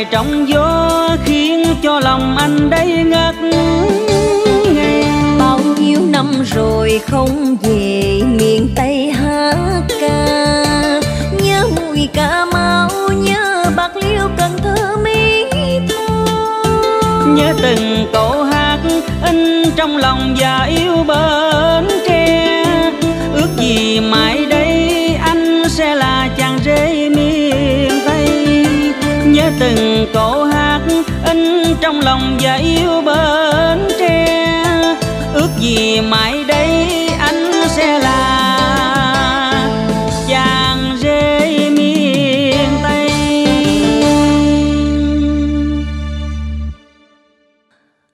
về trong gió khiến cho lòng anh đấy ngất ngây. Bao nhiêu năm rồi không về miền Tây hát ca, nhớ mùi Cà Mau, nhớ Bạc Liêu, Cần Thơ, Mỹ Tho, nhớ từng câu hát in trong lòng và yêu Bến Tre. Ước gì mãi đây anh sẽ là chàng rể miền Tây, nhớ từng câu hát in trong lòng và yêu Bến Tre. Ước gì mãi đây anh sẽ là chàng rể miền Tây.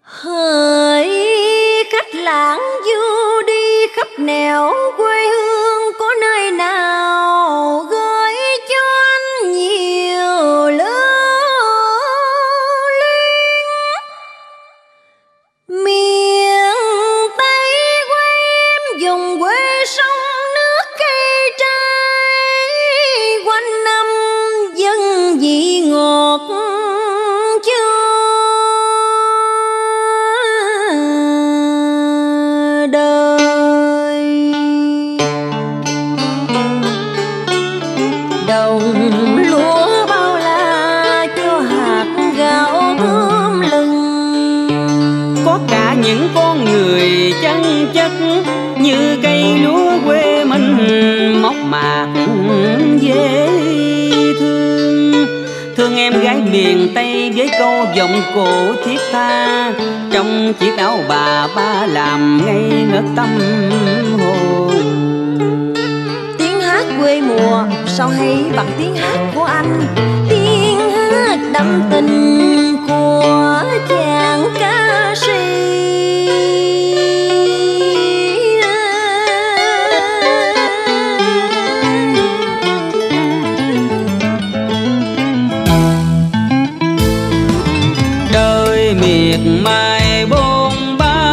Hỡi khách lãng du đi khắp nẻo quê hương, có nơi nào gửi cho anh nhiều lưu luyến. Miền Tây quê em, dùng quê sông nước cây trái, quanh năm dân vị ngọt chưa đời. Đồng lúa bao la cho hạt gạo thơm lừng, có cả những con người chân chất như cây lúa quê mình mộc mạc dễ thương. Thương em gái miền Tây với câu giọng cổ thiết tha, trong chiếc áo bà ba làm ngây ngất tâm hồn. Tiếng hát quê mùa sao hay bằng tiếng hát của anh, tiếng hát đậm tình của chàng ca sĩ. Đời miệt mài bôn ba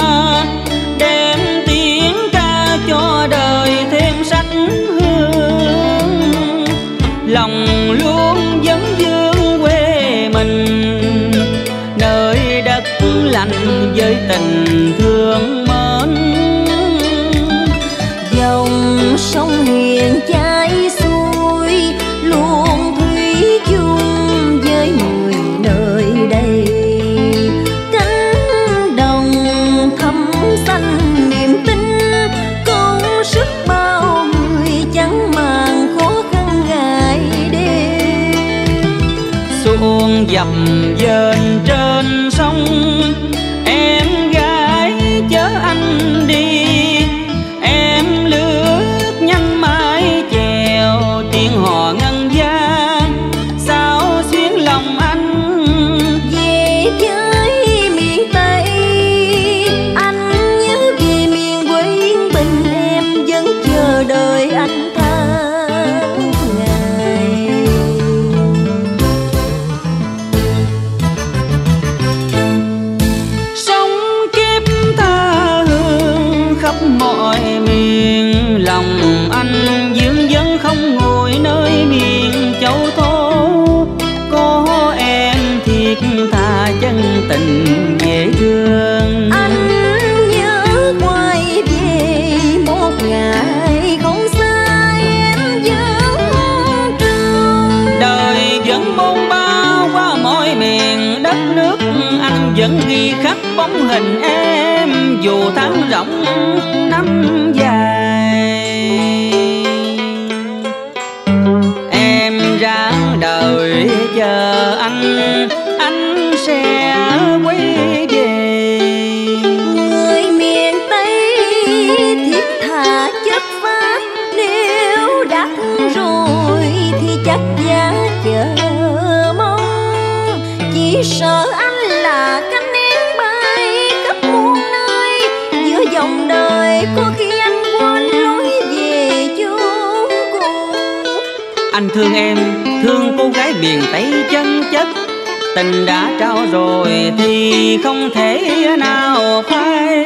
đem tiếng ca cho đời thêm sắc hương, lòng luôn vấn vương quê mình nơi đất lành với tình thương mến. Dòng sông hiền chảy xuôi luôn thủy chung với người nơi đây, cánh đồng thấm xanh niềm tin công sức bao người chẳng màng khó khăn ngày đêm. Xuông dập dềnh trên sông em gái chở anh đi, em lướt nhanh mái chèo tiếng hò ngân vang sao xuyến lòng anh. Về với miền Tây anh nhớ về miền quê yên bình, em vẫn chờ đợi anh tháng ngày. Sống kiếp tha hương khắp mọi miền, lòng anh dương vẫn không ngồi nơi miền châu thổ. Có em thiệt thà chân tình dễ thương, Anh nhớ quay về một ngày không xa em vẫn trông. Đời vẫn bôn ba qua mọi miền đất nước, anh vẫn ghi khắc bóng hình em dù tháng rộng năm dài. Em ráng đời chờ anh sẽ quay về. Người miền Tây thiết tha chất phác, nếu đã thương rồi thì chắc giá chờ mong. Chỉ sợ anh là cánh én bay khắp muôn nơi, giữa dòng đời có khi anh quên lối về chốn cũ. Anh thương em, thương cô gái miền Tây chân chất, tình đã trao rồi thì không thể nào phai.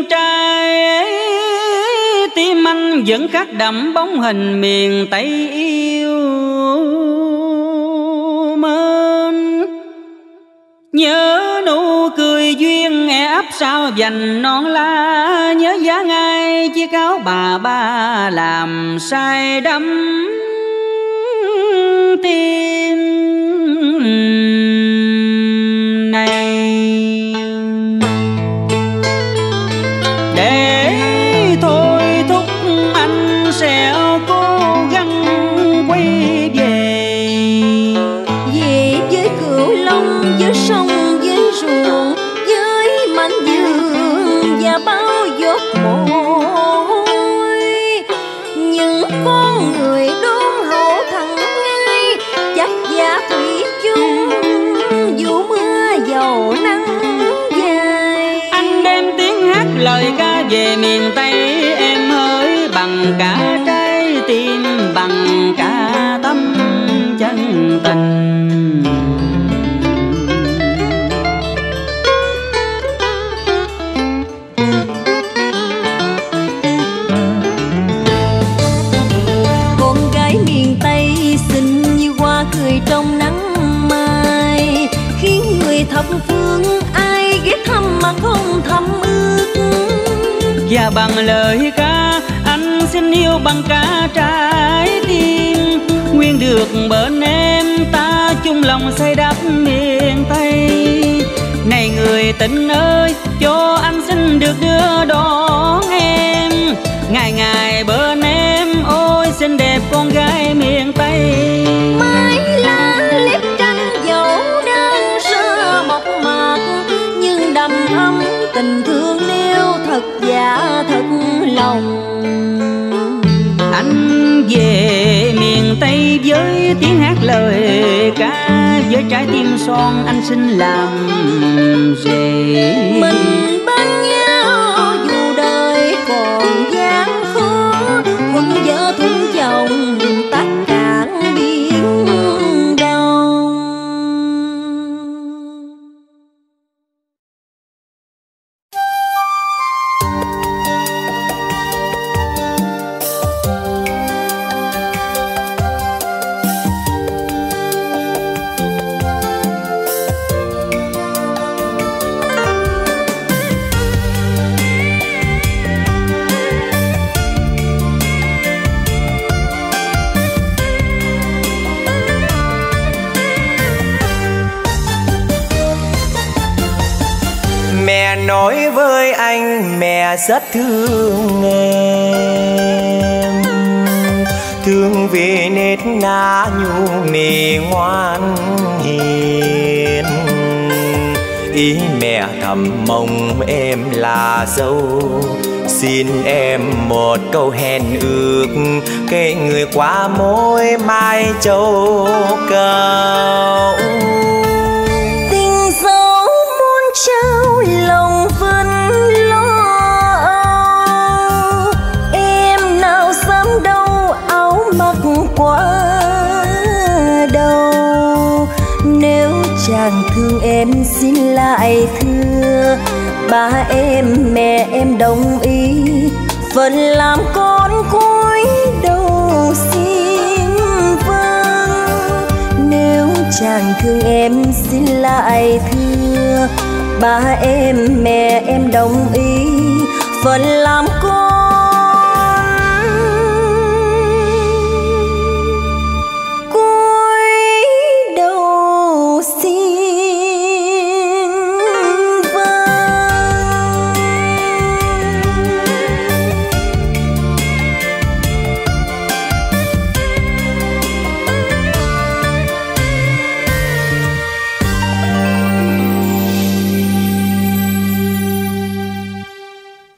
Dân trai tim anh vẫn khắc đậm bóng hình miền Tây yêu mến. Nhớ nụ cười duyên nghe ấp sao vành non la, nhớ giá ngay chiếc áo bà ba làm say đắm tim này. Để thôi thúc anh sẽ cố gắng quay về, về với Cửu Long, với sông, với ruộng, với mảnh vườn và bao giọt mồ hôi. Những con người đôn hậu thẳng ngay, chắc giả thủy chung dù mưa dầu nắng dài. Anh đem tiếng hát lời ca về miền Tây em hỡi, bằng cả trái tim, bằng cả tấm chân tình. Con gái miền Tây xinh như hoa cười trong nắng mai, khiến người thập phương ai ghé thăm mà không thầm ước. Và bằng lời ca anh xin yêu bằng cả trái tim, nguyện được bên em ta chung lòng xây đắp miền Tây. Này người tình ơi, cho anh xin được đưa đón em, ngày ngày bên em ôi xinh đẹp con gái miền Tây. Mãi lá liếp trăng dẫu đơn sơ mộc mạc, nhưng đầm ấm tình thương nêu thật dạ thật lòng. Anh về miền Tây với tiếng hát lời ca, với trái tim son anh xin làm gì. Mình bên nhau dù đời còn gian khó, thuận vợ thuận chồng tách cạn biển đông. Mẹ nói với anh mẹ rất thương em, thương vì nết na nhu mì ngoan hiền. Ý mẹ thầm mong em là dâu, xin em một câu hẹn ước, cái người quá mối mai châu cao. Trao lòng vẫn lo âu, em nào dám đâu áo mặc quá đầu. Nếu chàng thương em xin lại thưa, ba em mẹ em đồng ý, vẫn làm con cúi đầu xin vâng. Nếu chàng thương em xin lại thưa, ba em mẹ em đồng ý, vẫn làm con cúi đầu xin vâng.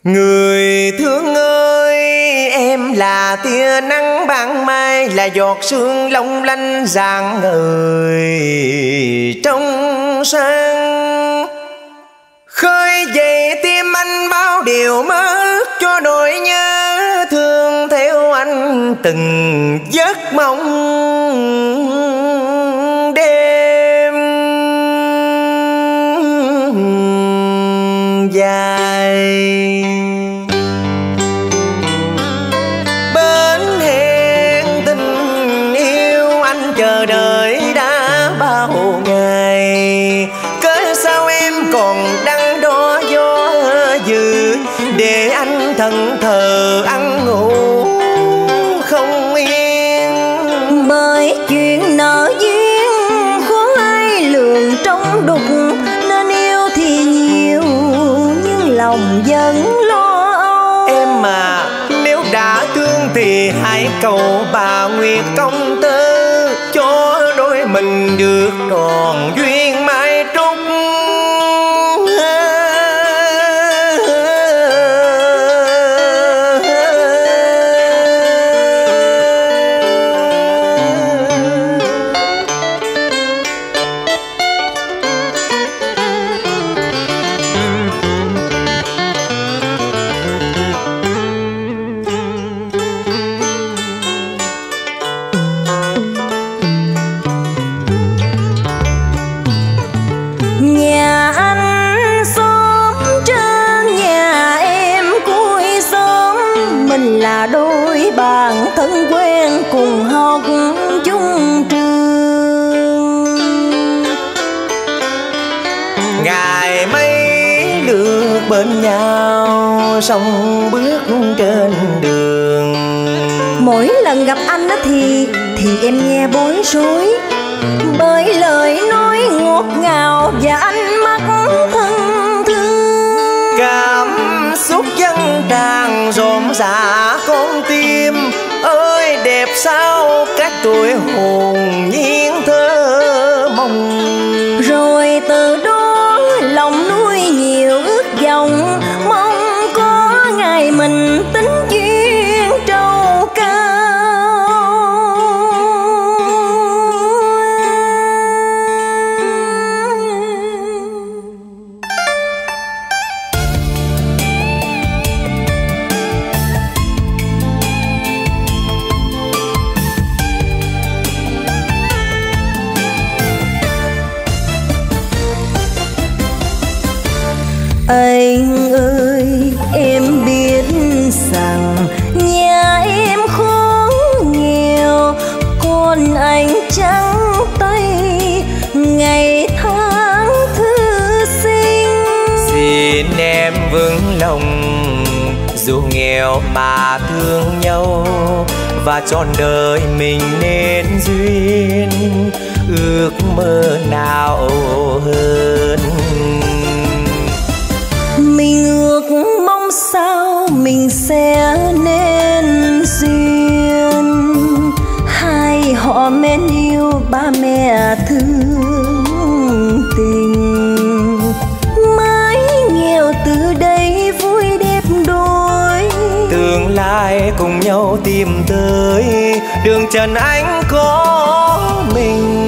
Người thương ơi, em là tia nắng ban mai, là giọt sương long lanh rạng ngời trong sáng, khơi dậy tim anh bao điều mơ ước, cho nỗi nhớ thương theo anh từng giấc mộng đêm dài. bến hẹn tình yêu anh chờ đợi đã bao ngày. Cớ sao em còn đắn đo gió dữ để anh thẫn thờ ăn ngủ không yên. Bởi chuyện nợ duyên khó ai lường trong đục nên yêu thì nhiều nhưng lòng vẫn lo âu. Em mà nếu đã thương thì hãy cầu bà Nguyệt công tơ cho đôi mình được tròn duyên mãi trúc. Bên nhau song bước trên đường, mỗi lần gặp anh thì em nghe bối rối bởi lời nói ngọt ngào và ánh mắt thân thương. Cảm xúc dâng tràn rộn rã con tim ơi đẹp sao các tuổi hồn nhiên thơ mộng. Rồi từ đó lòng nuôi nhiều ước vọng mong có ngày mình tính duyên trầu cao. Anh ơi em biết rằng nhà em khó nghèo, còn anh trắng tay ngày tháng thư sinh. Xin em vững lòng dù nghèo mà thương nhau và trọn đời mình nên duyên ước mơ nào hơn. Mình ước mong sao mình sẽ nên duyên, hai họ mến yêu ba mẹ thương tình. Mãi nghèo từ đây vui đẹp đôi, tương lai cùng nhau tìm tới đường trần anh có mình.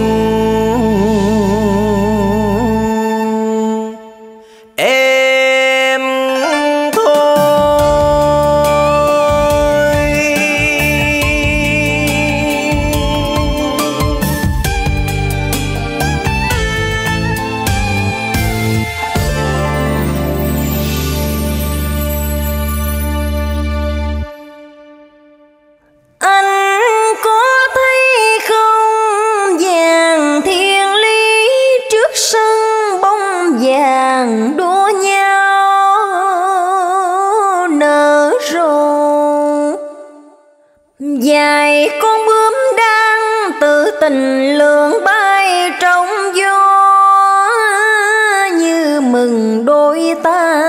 Tình lượng bay trong gió như mừng đôi ta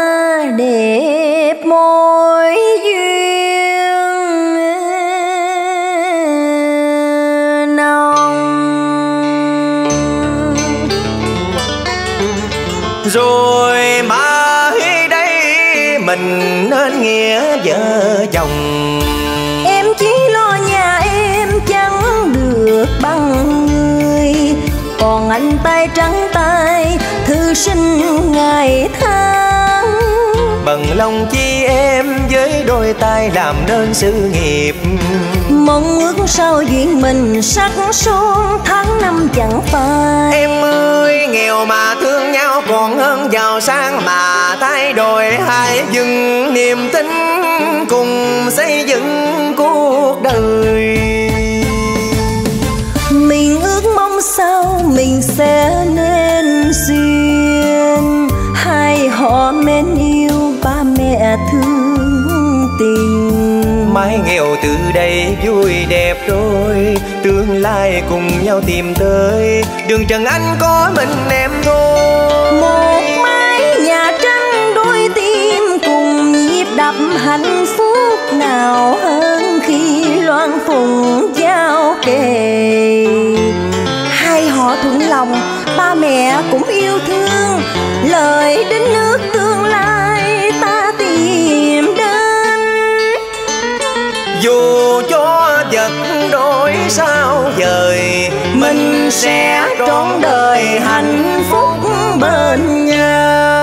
đẹp mối duyên nồng. Rồi mãi đây mình nên nghĩa vợ chồng, em chỉ lo nhà em chẳng được bằng người, còn anh tay trắng tay thư sinh ngày tháng bằng lòng chi em với đôi tay làm đơn sự nghiệp. Mong ước sao duyên mình sắc son tháng năm chẳng phai. Em ơi, nghèo mà thương nhau còn hơn giàu sang mà thay đổi. Hãy dừng niềm tin cùng xây dựng cuộc đời. Mình ước mong sao mình sẽ nên duyên, hai họ mến yêu, ba mẹ thương tình. Mái nghèo từ đây vui đẹp rồi, tương lai cùng nhau tìm tới. Đường trần anh có mình em thôi. Một mái nhà trắng đôi tim cùng nhịp đập hạnh phúc nào hơn khi loan phùng giao kề. Hai họ thuận lòng, ba mẹ cũng yêu thương, lời đến nước tương lai ta tìm đến. Dù cho vật đổi sao dời, mình sẽ trọn đời hạnh phúc bên nhau.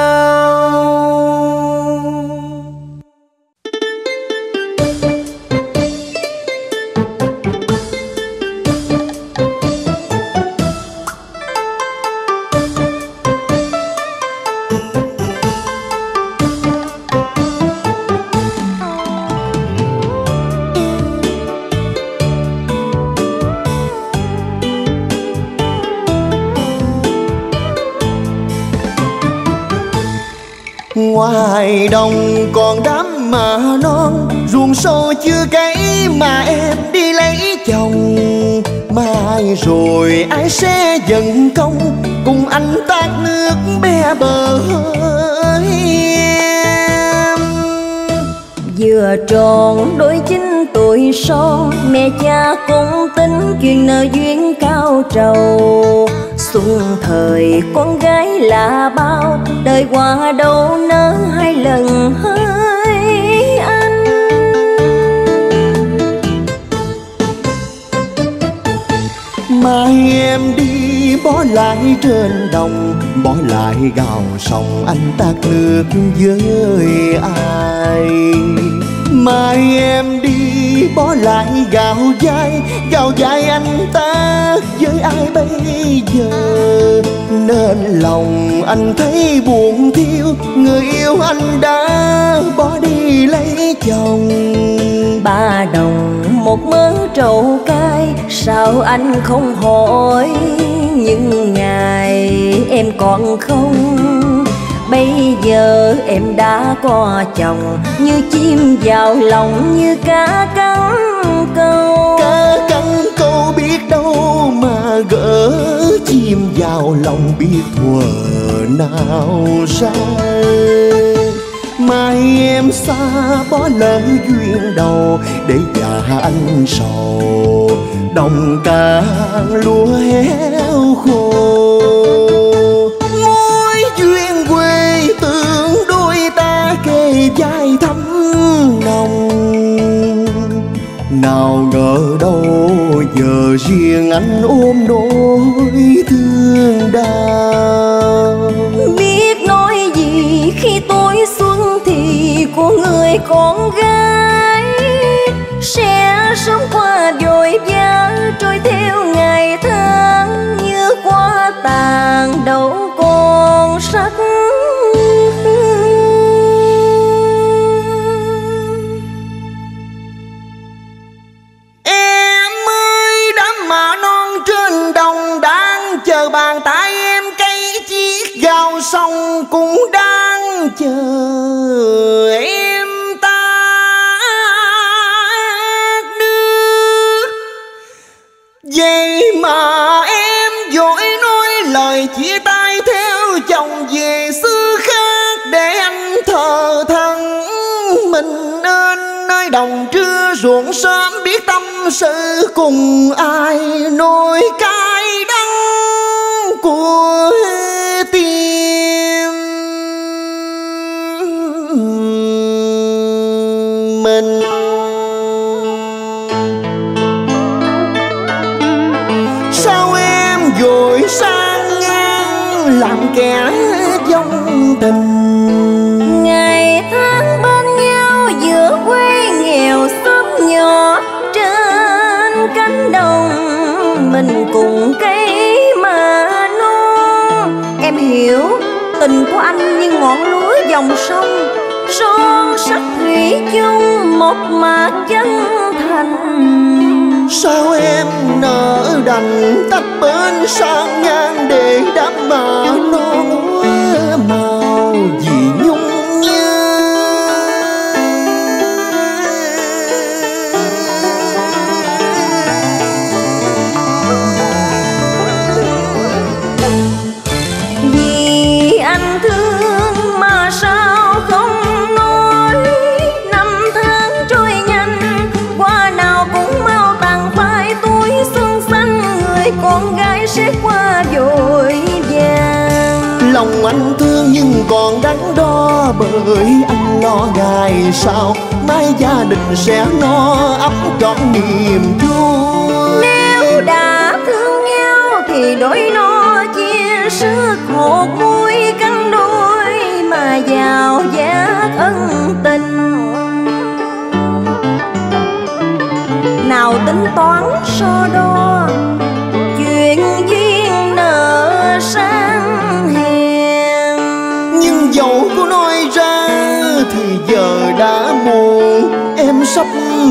Ngoài đồng còn đám mà non, ruộng sâu chưa cấy mà em đi lấy chồng. Mai rồi ai sẽ dần công cùng anh tát nước bé bờ hơi em. Vừa tròn đôi 9 tuổi son, mẹ cha cũng tính chuyện nợ duyên cao trầu. Xuân thời con gái là bao, đời qua đâu nỡ hai lần hỡi anh. Mai em đi bỏ lại trên đồng, bỏ lại gào sông anh tát nước với ai. Mai em đi bỏ lại gạo dai anh ta với ai bây giờ. Nên lòng anh thấy buồn thiêu, người yêu anh đã bỏ đi lấy chồng. 3 đồng một mớ trầu cay, sao anh không hỏi những ngày em còn không. Bây giờ em đã có chồng, như chim vào lòng, như cá cắn câu. Cá cắn câu biết đâu mà gỡ, chim vào lòng biết thuở nào say. Mai em xa bỏ lỡ duyên đầu, để già anh sầu đồng cả lúa héo khô. Dài thấm nồng, nào ngờ đâu giờ riêng anh ôm nỗi thương đau. Biết nói gì khi tối xuân thì của người con gái sẽ sống qua vội vã, trôi theo ngày tháng như qua tàn đâu còn sắc. Bàn tay em cấy chiếc gạo xong cũng đang chờ em tát nước. Vậy mà em vội nói lời chia tay theo chồng về xứ khác để anh thờ thân mình nên nơi đồng trưa ruộng sớm biết tâm sự cùng ai nỗi cay đắng của tim mình. Sao em vội sang ngang làm kẻ trong tình ngày tháng tình của anh như ngọn núi dòng sông, son sắc thủy chung một mà chân thành. Sao em nỡ đành tách bên sang ngang để đắm mà non màu gì nhung nhớ. Vì anh thương mà sao không nói, năm tháng trôi nhanh qua nào cũng mau tàn phai, túi xuân xanh người con gái sẽ qua vội vàng. Lòng anh thương nhưng còn đắn đo, bởi anh lo ngày sau mai gia đình sẽ no ấm trọn niềm vui. Nếu đã thương nhau thì đôi no chia sức, một mũi cắn đôi mà giàu giác ân tình. Nào tính toán so đo chuyện duyên nợ sang hèn, nhưng dẫu có nói ra thì giờ đã muộn. Em sắp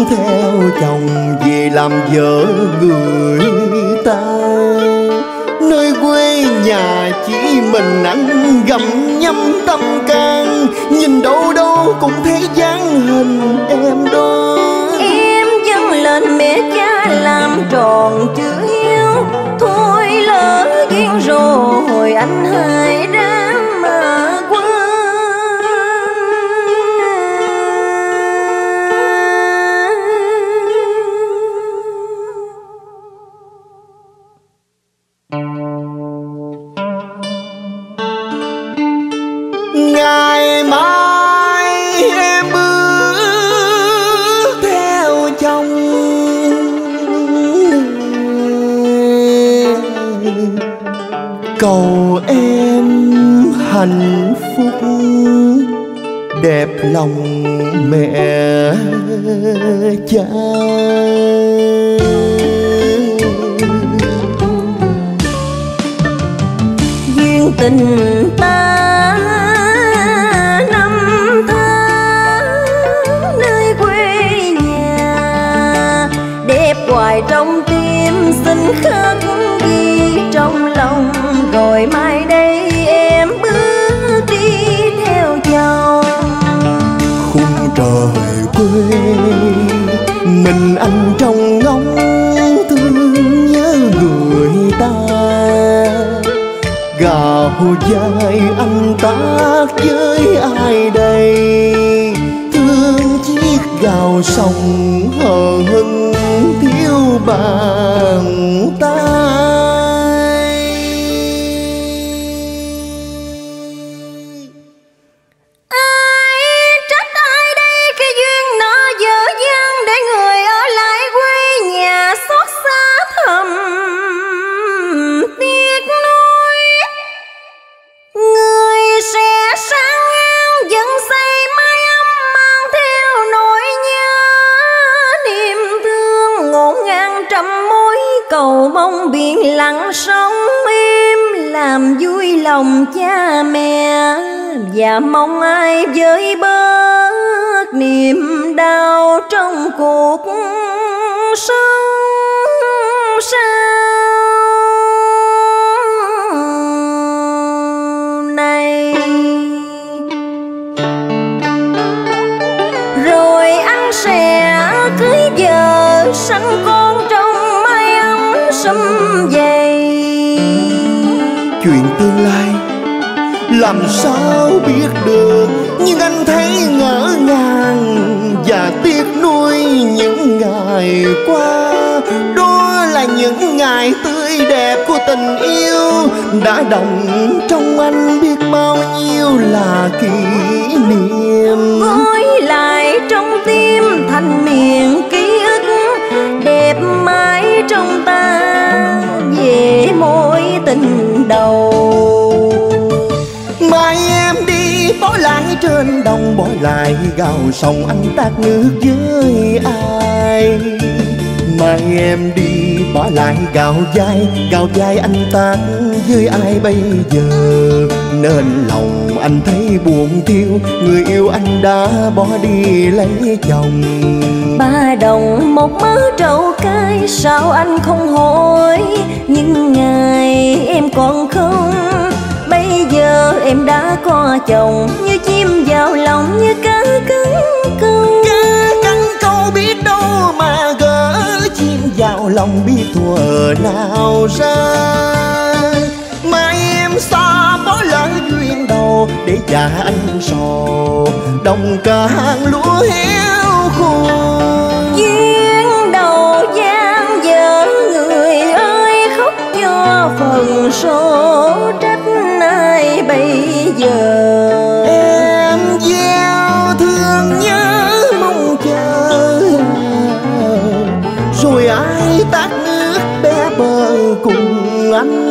theo chồng về làm vợ người ta, nơi quê nhà chỉ mình anh gặm nhấm tâm can, nhìn đâu đâu cũng thấy dáng hình em đó. Em dâng lên mẹ cha làm tròn chữ hiếu, thôi lỡ duyên rồi anh hãy đã mà cầu em hạnh phúc đẹp lòng mẹ cha. Duyên tình ta năm tháng nơi quê nhà, đẹp hoài trong tim xin khắc ghi trong lòng. Rồi mai đây em bước đi theo chồng, khung trời quê mình anh trong ngóng thương nhớ người ta. Gạo dài anh tác với ai đây, thương chiếc gạo sòng hờ hững thiếu bàn tay. Mong biển lặng sóng im làm vui lòng cha mẹ, và mong ai với bớt niềm đau trong cuộc sống sau này. Rồi anh sẽ cưới vợ sanh con trong vậy. Chuyện tương lai làm sao biết được, nhưng anh thấy ngỡ ngàng và tiếc nuối những ngày qua. Đó là những ngày tươi đẹp của tình yêu, đã đọng trong anh biết bao nhiêu là kỷ niệm. Gói lại trong tim thành miệng ký ức, đẹp mãi trong ta về mối tình đầu. Mai em đi bỏ lại trên đồng, bỏ lại gạo sòng anh tát nước với ai. Mai em đi bỏ lại gạo dai, gạo dai anh tát với ai bây giờ. nên lòng anh thấy buồn thiêu. Người yêu anh đã bỏ đi lấy chồng. 3 đồng một mớ trầu cay, sao anh không hỏi những ngày em còn không. Bây giờ em đã có chồng, như chim vào lòng, như cá cắn câu. Cá cắn câu biết đâu mà gỡ, chim vào lòng biết thuở nào ra. Mai em xa bỏ lỡ duyên đầu, để già anh sầu đồng cả hàng lúa héo khô. Duyên đầu gian dở, người ơi khóc do phần số trách nay bây giờ. Em gieo thương nhớ mong chờ, rồi ai tát nước bé bờ cùng anh.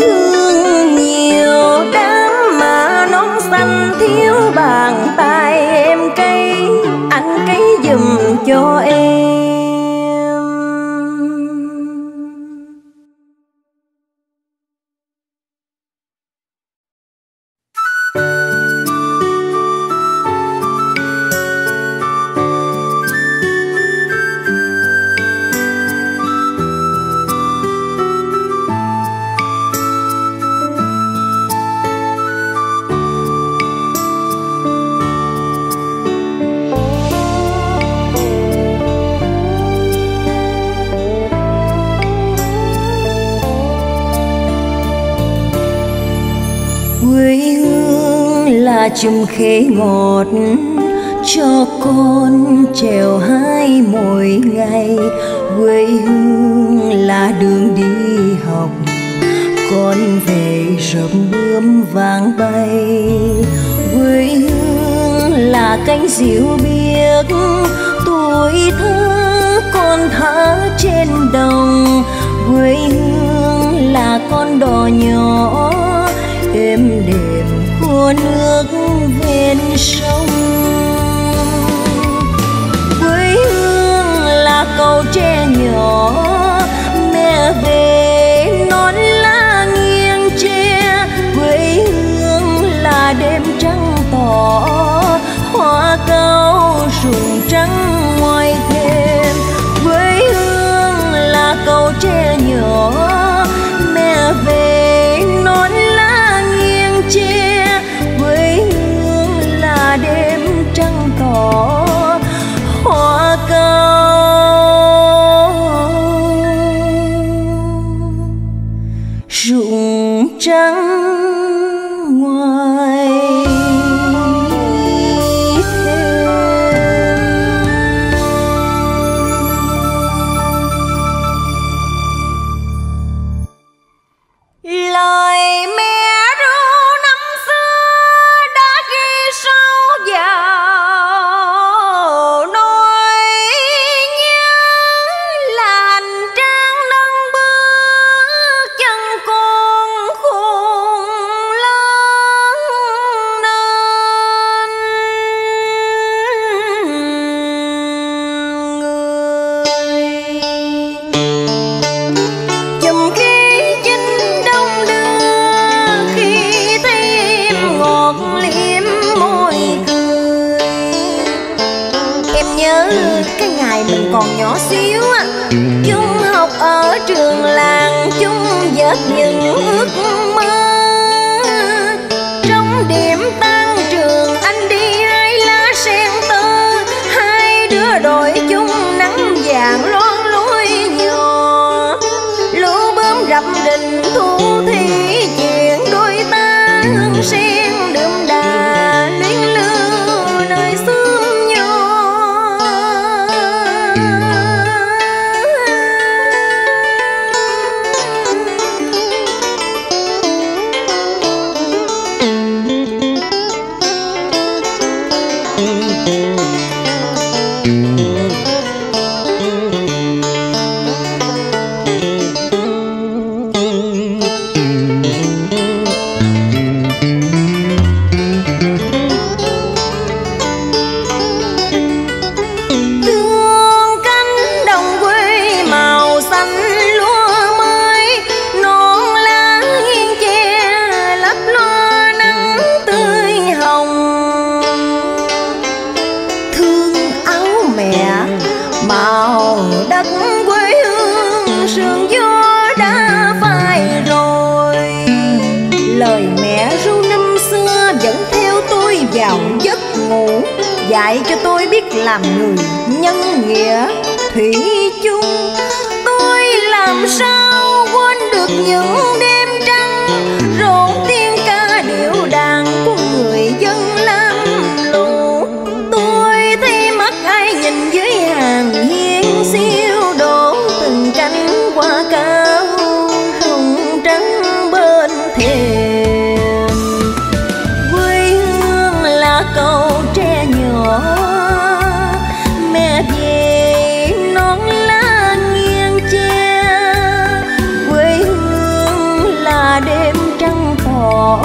Thương nhiều đám mà nón xanh thiếu bàn tay em cây, anh cấy giùm cho em. Chùm khế ngọt cho con trèo hái mỗi ngày, quê hương là đường đi học, con về rợp bướm vàng bay. Quê hương là cánh diều biếc, tuổi thơ con thả trên đồng. Quê hương là con đò nhỏ êm đềm của nước bên sông. Quê hương là cầu tre nhỏ, mẹ về non lá nghiêng tre. Quê hương là đêm trăng tỏ, hoa cao rụng trắng ngoài thềm. Quê hương là cầu tre nhỏ, mẹ về non lá nghiêng tre. Đêm trăng tỏ, hoa cao rụng trắng ngoài thềm. Lời mẹ dạy cho tôi biết làm người nhân nghĩa thủy chung. Tôi làm sao quên được những đêm trăng rộn tiếng ca điệu đàn của người dân lam lũ. Tôi thấy mắt ai nhìn dưới hàng hiên xiêu đổ từng cánh hoa cao rụng trắng bên thềm. Quê hương là cầu tre nhỏ mẹ về nón lá nghiêng che. Quê hương là đêm trăng tỏ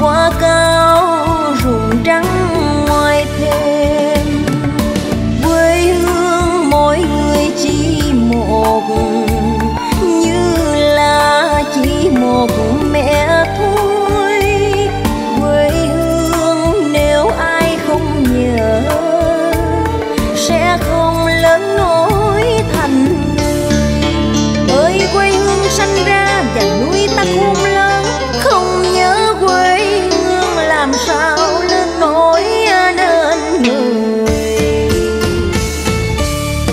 hoa cao rụng trắng ngoài thềm. Quê hương mỗi người chỉ một, như là chỉ một mẹ thôi. Sanh ra và nuôi ta khôn lớn, không nhớ quê hương làm sao lên nỗi nên người.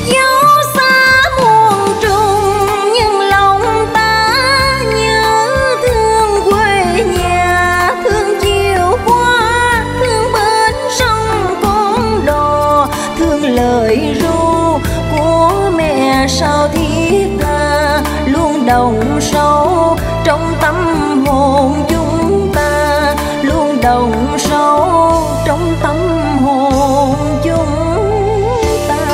Dẫu xa muôn trùng nhưng lòng ta nhớ thương quê nhà, thương chiều hoa, thương bến sông Côn Đồ, thương lời ru của mẹ sao thiết tha luôn đồng sâu trong tâm hồn chúng ta, luôn đồng sâu trong tâm hồn chúng ta.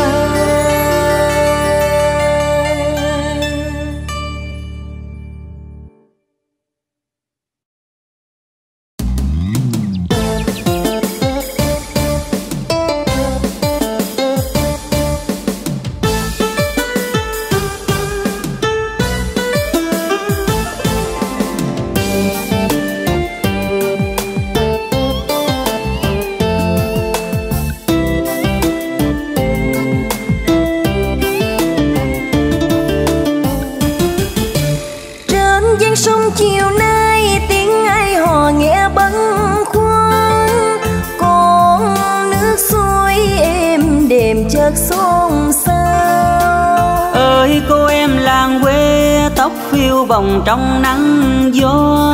Vòng trong nắng gió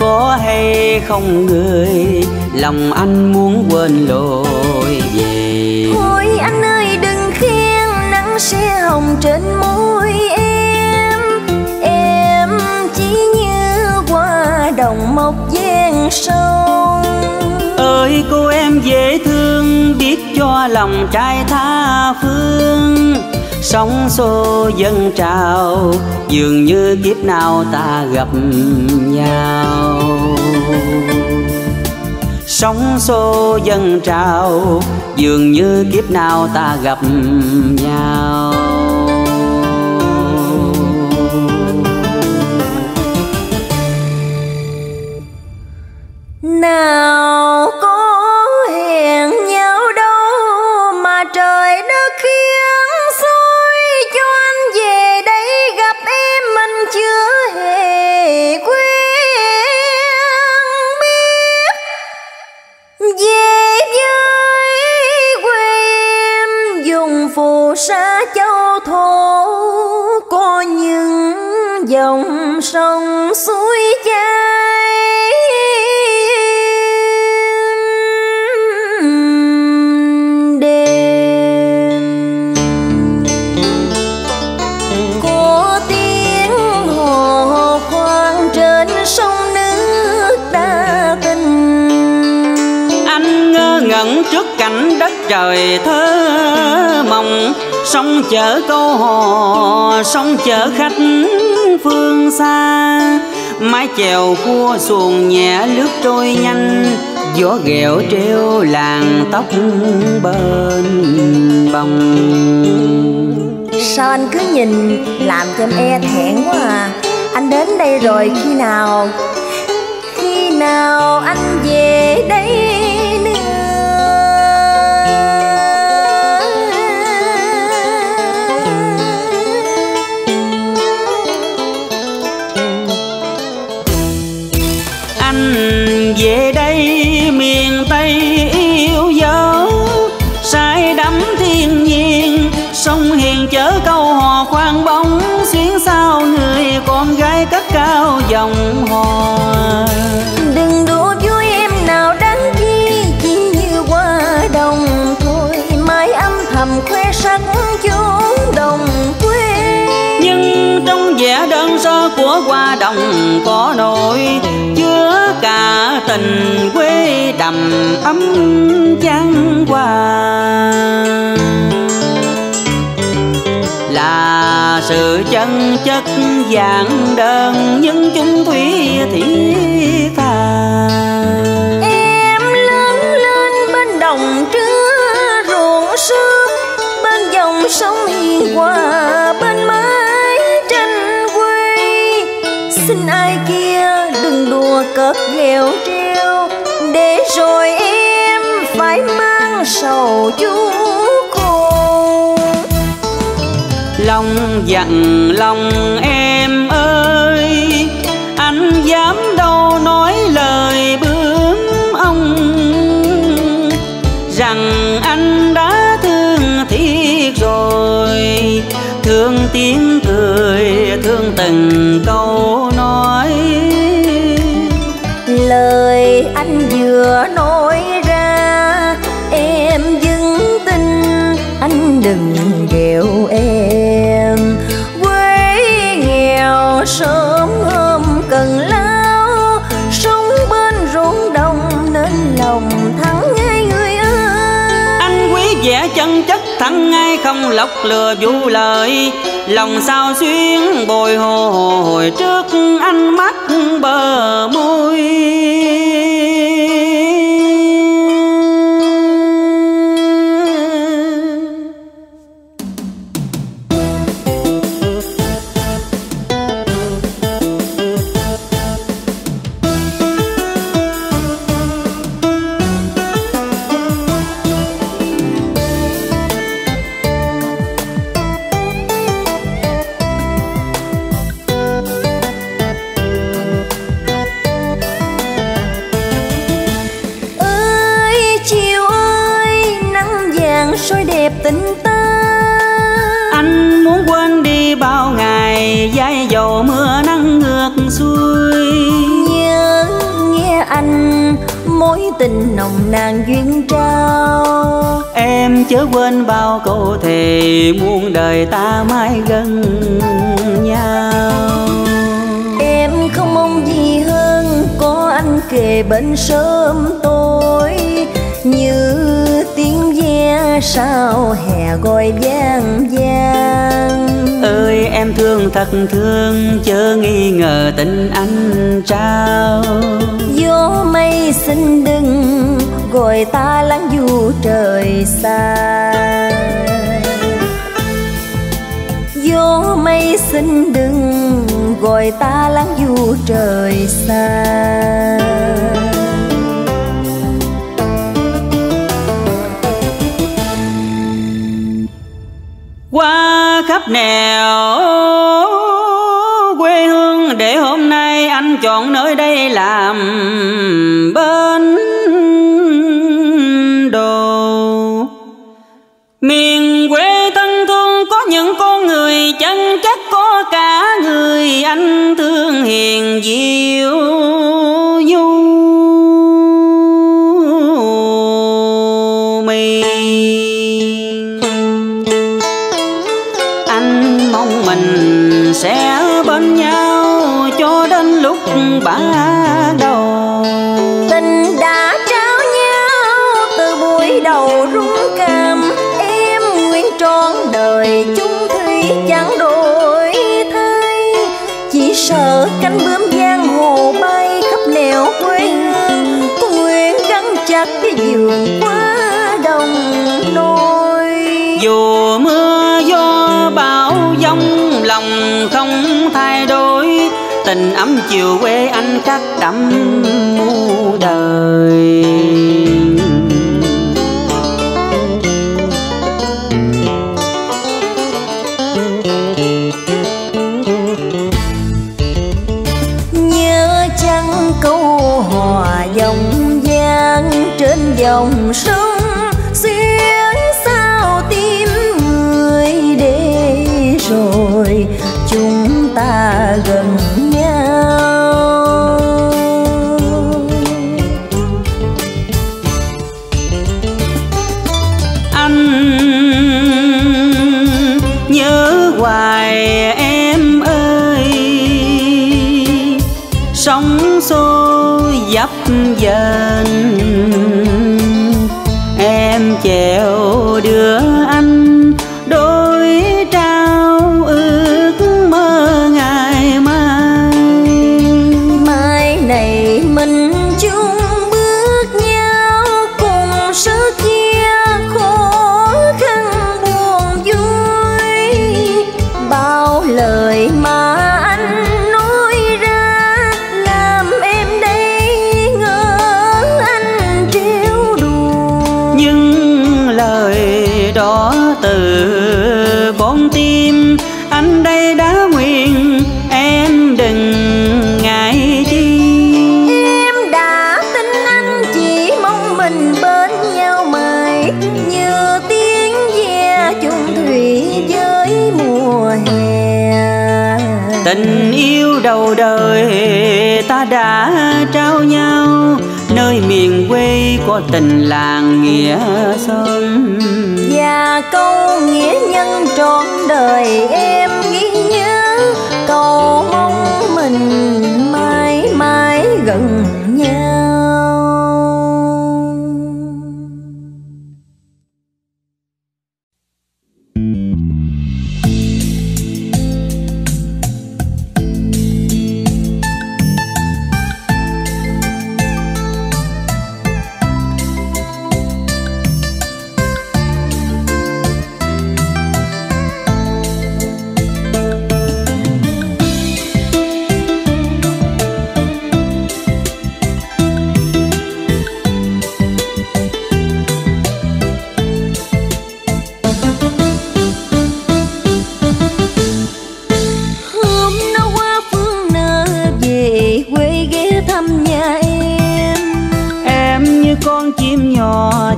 có hay không người, lòng anh muốn quên lối về. Thôi anh ơi đừng khen, nắng sẽ hồng trên môi em. Em chỉ như hoa đồng mộc gian sông. Ơi cô em dễ thương, biết cho lòng trai tha phương. Sóng xô dân trào, dường như kiếp nào ta gặp nhau. Sóng xô dân trào, dường như kiếp nào ta gặp nhau. Nào có hẹn nhau đâu mà trời đất khiến xui cho anh về đây gặp em. Anh chưa hề quen biết về với quê em dùng phù sa châu thổ. Có những dòng sông suối chảy trước cảnh đất trời thơ mộng. Sông chở câu hò, sông chở khách phương xa. Mái chèo cua xuồng nhẹ lướt trôi nhanh, gió ghẹo treo làng tóc bên bồng. Sao anh cứ nhìn làm cho em e thẹn quá à. Anh đến đây rồi khi nào anh về đây? khoe sắc chốn đồng quê. Nhưng trong vẻ đơn sơ của hoa đồng có nỗi chứa cả tình quê đầm ấm chán qua. Là sự chân chất giản đơn nhưng chúng thủy thị pha. Em lớn lên bên đồng trưa ruộng sương, bên dòng sông hiền hòa, bên mái tranh quê. Xin ai kia đừng đùa cợt ghẹo treo, để rồi em phải mang sầu chú. Lòng dặn lòng em ơi, anh dám đâu nói lời bướm ông, rằng anh đã thương thiết rồi, thương tiếng cười, thương từng câu nói. Lời anh vừa nói ra em vững tin, anh đừng ghẹo em. Sớm hôm cần lao sống bên ruộng đồng nên lòng thắng ngay người ơi. Anh quý vẻ chân chất thắng ngay, không lọc lừa vũ lợi, lòng sao xuyên bồi hồi trước ánh mắt bờ môi. Tình nồng nàn duyên trao, em chớ quên bao câu thề muôn đời ta mãi gần nhau. Em không mong gì hơn có anh kề bên sớm tối, như tiếng ve sao hè gọi vang vang. Ơi em thương thật thương, chớ nghi ngờ tình anh trao. Gió mây xin đừng gọi ta lắng du trời xa. Gió mây xin đừng gọi ta lắng du trời xa. Qua khắp nẻo quê hương để hôm nay anh chọn nơi đây làm bến đồ. Miền quê thân thương có những con người chân chất, có cả người anh thương hiền diệu du. Sẽ bên nhau cho đến lúc bắt đầu, tình đã trao nhau từ buổi đầu rung cảm. Em nguyện trọn đời chung thủy chẳng đổi thay, chỉ sợ cánh bướm giang hồ bay khắp nẻo quê hương. Có nguyện gắn chặt với giường quá đồng nôi, dù mưa gió bão giông lòng không thay đổi. Tình ấm chiều quê anh khắc đậm muôn đời. Nhớ chăng câu hòa dòng giang trên dòng sông, xuyên sao tim người để rồi chúng ta gần nhau. Anh dấp dềnh. Em chèo đưa anh đôi trao ước mơ ngày mai. Mai này mình chung bước nhau cùng sớt chia khó khăn buồn vui. Bao lời mà anh nói ra làm em đây ngỡ anh trêu đùa. Nhưng lời đó từ con tim anh đây đã nguyện em đừng ngại chi. Em đã tin anh chỉ mong mình bên nhau mãi như tiếng ve chung thủy với mùa hè. Tình yêu đầu đời ta đã trao nhau nơi miền quê có tình làng nghĩa xóm. Và câu nghĩa nhân trọn đời em ghi nhớ, cầu mong mình mãi mãi gần nhau.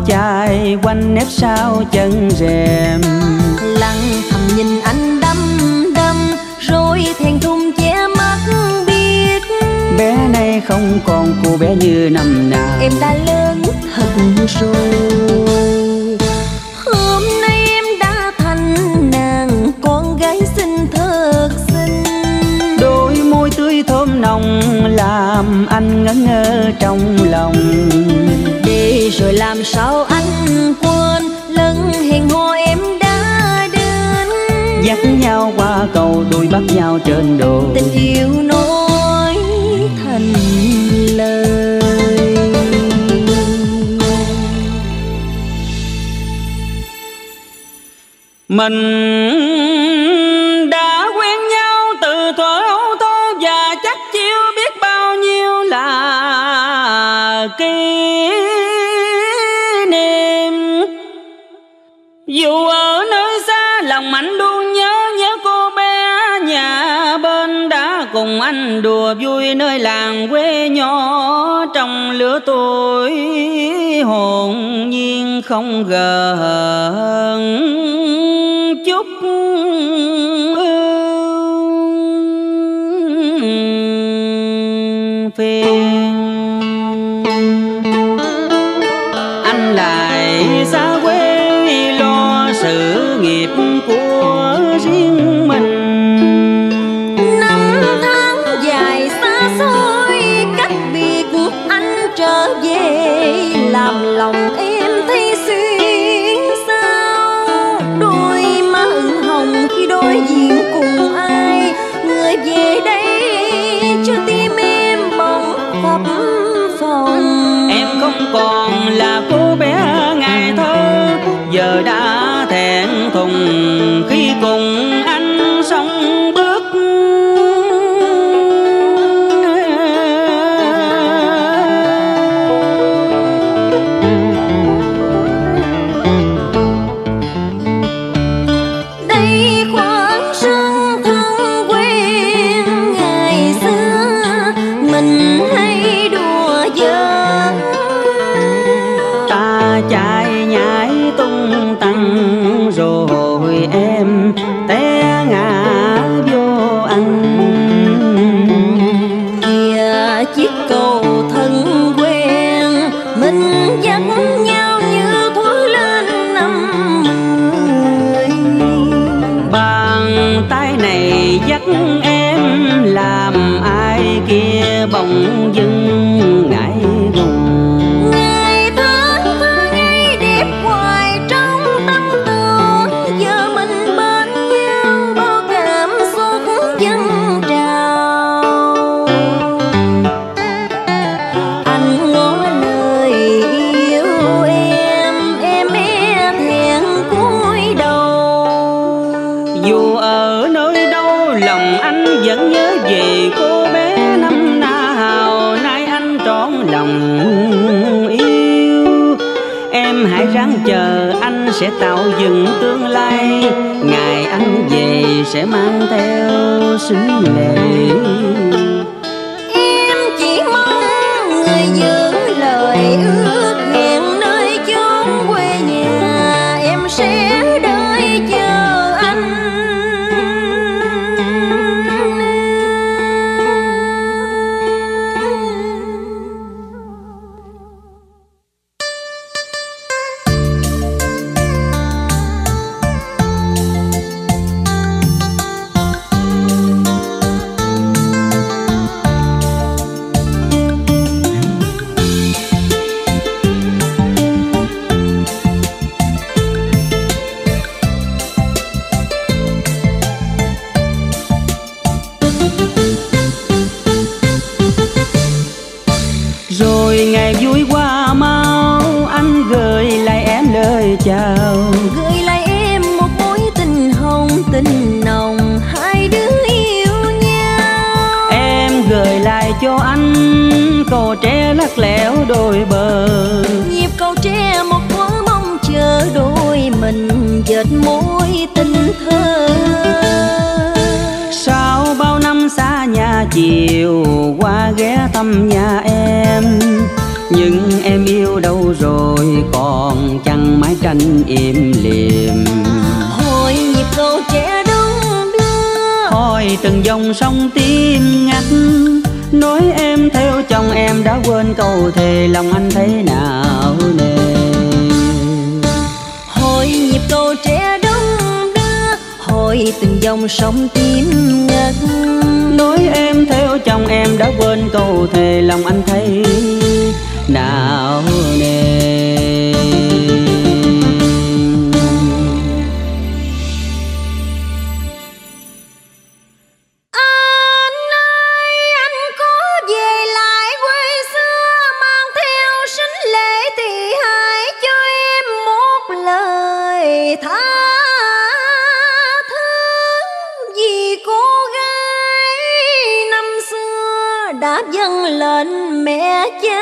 Chạy quanh nếp sau chân rèm, lặng thầm nhìn anh đăm đăm rồi thẹn thùng che mắt biết bé này không còn cô bé như năm nào. Em đã lớn thật rồi, hôm nay em đã thành nàng con gái xinh thật xinh. Đôi môi tươi thơm nồng làm anh ngẩn ngơ trong lòng. Rồi làm sao anh quên lần hẹn hò em đã đến. Dắt nhau qua cầu đôi bắt nhau trên đồi, tình yêu nói thành lời. Mình đã quen nhau từ thuở ấu thơ và chắc chiêu biết bao nhiêu là kia. Dù ở nơi xa lòng anh luôn nhớ cô bé nhà bên đã cùng anh đùa vui nơi làng quê nhỏ trong lứa tuổi hồn nhiên không gần chút ưu phiền. Anh lại xa quê sự nghiệp của riêng mình, năm tháng dài xa xôi cách biệt anh trở về làm lòng em thấy xuyên sao. Đôi má ửng hồng khi đối diện cùng ai, người về đây cho tim em bỗng phập phồng. Em không còn là cô bé ngày thơ, giờ đã thẹn thùng khi cùng anh song bước đây khoảng sương thân quen ngày xưa mình hay đùa giỡn. Ta chạy nhảy tung tăng rồi em té ngã vô anh. Kìa chiếc cầu thân quen mình dắt nhau như thối lên năm mươi. Bàn tay này dắt em làm ai kia bỗng dưng ngại Dù ở nơi đâu lòng anh vẫn nhớ về cô bé năm nào. Nay anh trọn lòng yêu em, hãy ráng chờ anh sẽ tạo dựng tương lai. Ngày anh về sẽ mang theo xứ lệ. Em chỉ mong người giữ lời ước hẹn nơi chốn quê nhà. Em sẽ đợi chờ anh. Gửi lại em một mối tình hồng tình nồng, hai đứa yêu nhau. Em gửi lại cho anh cầu tre lắc lẻo đôi bờ, nhịp cầu tre một thoáng mong chờ đôi mình dệt mối tình thơ. Sau bao năm xa nhà chiều qua ghé thăm nhà em, nhưng em yêu đâu rồi còn chẳng mái tranh im lìm. Hồi nhịp cầu trẻ đông đưa, hồi từng dòng sông tim ngắt, nói em theo chồng em đã quên câu thề, lòng anh thế nào nề. Hồi nhịp cầu trẻ đông đưa, hồi từng dòng sông tim ngắt, nói em theo chồng em đã quên câu thề, lòng anh thấy nào nề. Anh ơi, anh có về lại quê xưa mang theo sính lễ thì hãy cho em một lời tha thứ, vì cô gái năm xưa đã dâng lên mẹ cha.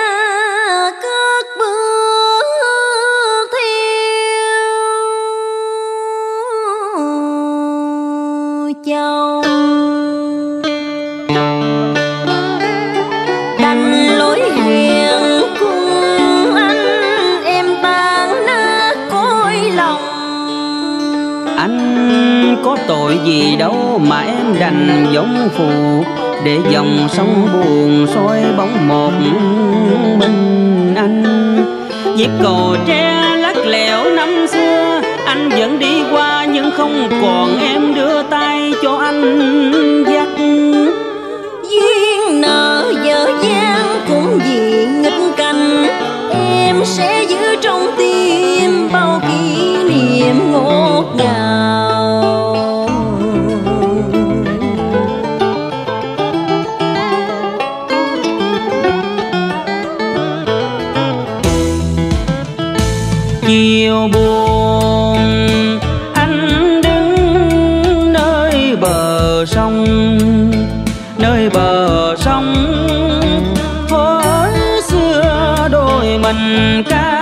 Tội gì đâu mà em đành giống phụ, để dòng sông buồn soi bóng một mình anh. Dịp cầu tre lắc lẻo năm xưa anh vẫn đi qua, nhưng không còn em đưa tay cho anh dắt. Duyên nợ dở dang cũng vì nghịch cảnh, em sẽ giữ trong tim bao kỷ niệm ngọt ngào. Chiều buồn anh đứng nơi bờ sông, nơi bờ sông phố xưa đôi mình ca.